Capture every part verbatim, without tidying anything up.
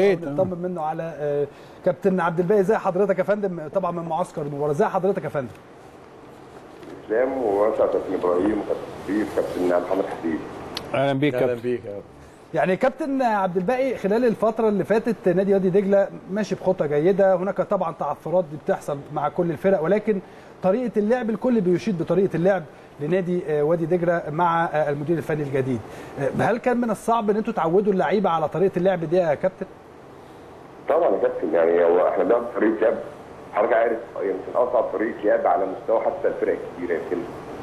نطمن منه على كابتن عبد الباقي. ازي حضرتك يا فندم؟ طبعا من معسكر المباراه. ازي حضرتك يا فندم؟ اسلام ومساء كابتن ابراهيم وكابتن شريف وكابتن محمد حبيبي. اهلا بيك كابتن. اهلا بيك. يعني كابتن عبد الباقي، خلال الفتره اللي فاتت نادي وادي دجله ماشي بخطه جيده، هناك طبعا تعثرات دي بتحصل مع كل الفرق، ولكن طريقه اللعب الكل بيشيد بطريقه اللعب لنادي وادي دجله مع المدير الفني الجديد. هل كان من الصعب ان انتوا تعودوا اللعيبه على طريقه اللعب دي يا كابتن؟ طبعا يا كابتن، يعني هو احنا بنلعب طريقه لعب حضرتك عارف يمكن اصعب طريقه لعب على مستوى حتى الفرق الكبيره، يمكن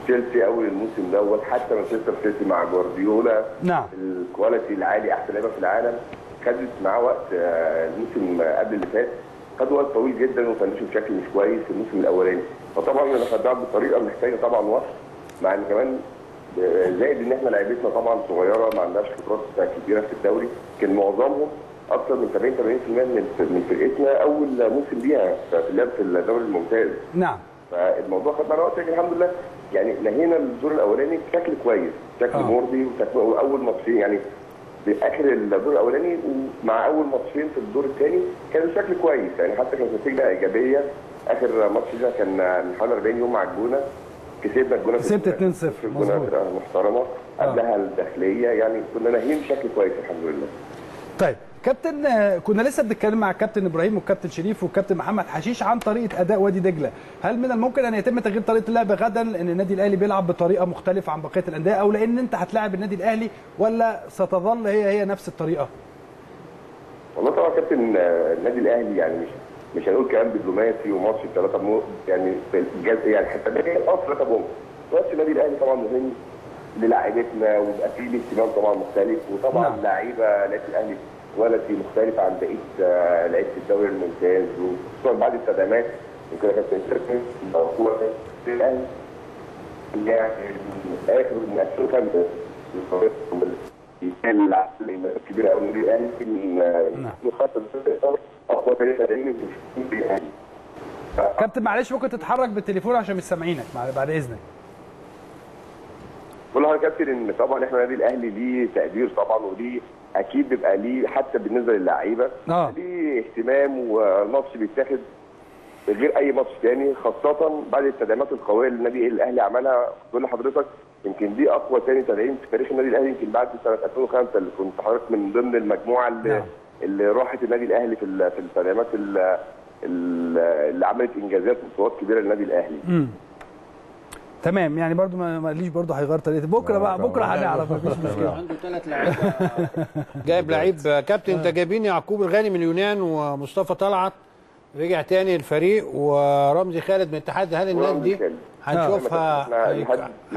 تشيلسي اول الموسم دوت حتى مانشستر سيتي مع جوارديولا. نعم. الكواليتي العالي احسن لعيبه في العالم خدت معاه وقت. الموسم قبل اللي فات خد وقت طويل جدا وفنشوا بشكل مش كويس الموسم الاولاني، فطبعا احنا بنلعب بطريقه محتاجه طبعا وصف، مع ان كمان زائد ان احنا لعيبتنا طبعا صغيره ما عندهاش خبرات كبيره في الدوري، كان معظمهم اكثر من سبعين ثمانين بالمئة من فرقتنا اول موسم ليها في اللعب في الدوري الممتاز. نعم. فالموضوع خد معانا وقت، لكن الحمد لله يعني نهينا الدور الاولاني بشكل كويس، بشكل مرضي، واول ماتشين يعني باخر الدور الاولاني ومع اول ماتشين في الدور الثاني كان بشكل كويس، يعني حتى كانت نتيجه ايجابيه. اخر ماتش ده كان من حوالي أربعين يوم مع الجونه، كسبنا الجونه كسبت اتنين صفر مظبوط محترمه، قبلها الداخليه، يعني كنا ناهيين بشكل كويس الحمد لله. طيب كابتن، كنا لسه بنتكلم مع الكابتن ابراهيم والكابتن شريف والكابتن محمد حشيش عن طريقه اداء وادي دجله، هل من الممكن ان يتم تغيير طريقه اللعب غدا لان النادي الاهلي بيلعب بطريقه مختلفه عن بقيه الانديه، او لان انت هتلاعب النادي الاهلي، ولا ستظل هي هي نفس الطريقه؟ والله طبعا كابتن النادي الاهلي يعني مش مش هنقول كلام دبلوماسي وماتش ثلاثه يعني يعني حتى الاصل ثلاثه ماتش النادي الاهلي طبعا مهم للاعيبتنا ويبقى فيه اهتمام طبعا مختلف، وطبعا نعم. لعيبه نادي الاهلي كواليتي مختلفه عن بقيه لعيبه الدوري الممتاز، وخصوصا بعد التدعيمات يمكن كابتن شريف هو الاهلي يعني اخر من ألفين وخمسة كان العقد الكبير قوي للنادي الاهلي في خاصه اقوى فريق تدعيمي في الاهلي. كابتن معلش ممكن تتحرك بالتليفون عشان مش سامعينك بعد اذنك. بقول لحضرتك يا كابتن ان طبعا احنا النادي الاهلي ليه تقدير طبعا، وليه اكيد بيبقى ليه حتى بالنسبه للعيبه ليه اهتمام، والماتش بيتاخد غير اي ماتش ثاني، خاصه بعد التدعيمات القويه اللي النادي الاهلي عملها. بقول لحضرتك يمكن دي اقوى ثاني تدعيم في تاريخ النادي الاهلي، يمكن بعد سنه ألفين وخمسة اللي كنت حضرتك من ضمن المجموعه اللي, اللي راحت النادي الاهلي في في التدعيمات اللي, اللي عملت انجازات وبطولات كبيره للنادي الاهلي. م. تمام، يعني برضو ما قاليش برضو هيغير طريقتي بكره بقى، بكره هنعرف مفيش مشكله. عنده ثلاث لعيبه جايب لعيب كابتن انت، جايبين يعقوب الغاني من اليونان ومصطفى طلعت رجع تاني الفريق ورمزي خالد من الاتحاد. هل الناس دي هنشوفها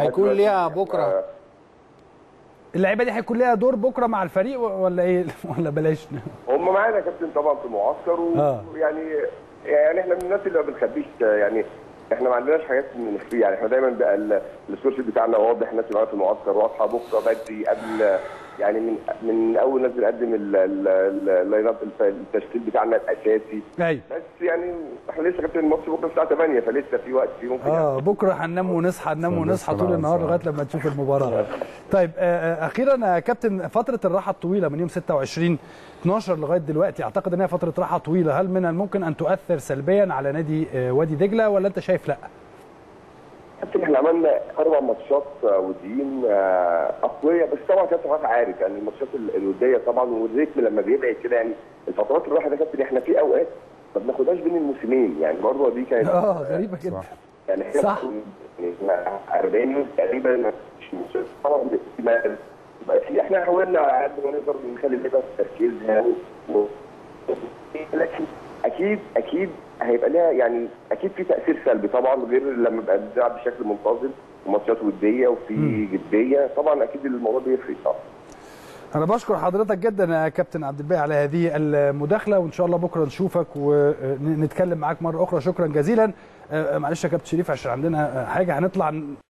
هيكون ليها بكره؟ اللعيبه دي هيكون ليها دور بكره مع الفريق ولا ايه ولا بلاش؟ هم معانا يا كابتن طبعا في المعسكر، ويعني يعني احنا من الناس اللي ما بنخبيش، يعني احنا ما عندناش حاجات نخفيها، يعني احنا دايما بقى السورس بتاعنا واضح، الناس اللي معانا في المعسكر واضحه بكره بدري قبل، يعني من من اول ناس بنقدم اللاين اب التشكيل بتاعنا الاساسي. أي. بس يعني احنا لسه كابتن الماتش بكره الساعه تمانية، فلسه في وقت في ممكن اه بكره هننام ونصحى ننام ونصحى طول النهار لغايه لما نشوف المباراه. طيب اخيرا يا كابتن، فتره الراحه الطويله من يوم ستة وعشرين اتناشر لغايه دلوقتي، اعتقد انها فتره راحه طويله، هل من الممكن ان تؤثر سلبيا على نادي وادي دجله ولا انت شايف لا؟ كابتن احنا عملنا اربع ماتشات وديين اقوياء، بس طبعا كابتن حضرتك عارف يعني الماتشات الوديه طبعا والريتم لما بيبعد كده، يعني الفترات الراحه ده كابتن احنا في اوقات ما بناخدهاش بين الموسمين، يعني برضه دي كانت اه غريبه جدا. يعني احنا صح أربعين يوم تقريبا مش طبعا احنا حاولنا على قد ما نقدر نخلي اللعيبه في تركيزها، لكن اكيد اكيد هيبقى لها يعني اكيد في تاثير سلبي طبعا، غير لما يبقى بنلعب بشكل منتظم وماتشات وديه وفي جديه، طبعا اكيد الموضوع بيفرق طبعا. انا بشكر حضرتك جدا يا كابتن عبد الباقي على هذه المداخله، وان شاء الله بكره نشوفك ونتكلم معاك مره اخرى. شكرا جزيلا. معلش يا كابتن شريف عشان عندنا حاجه هنطلع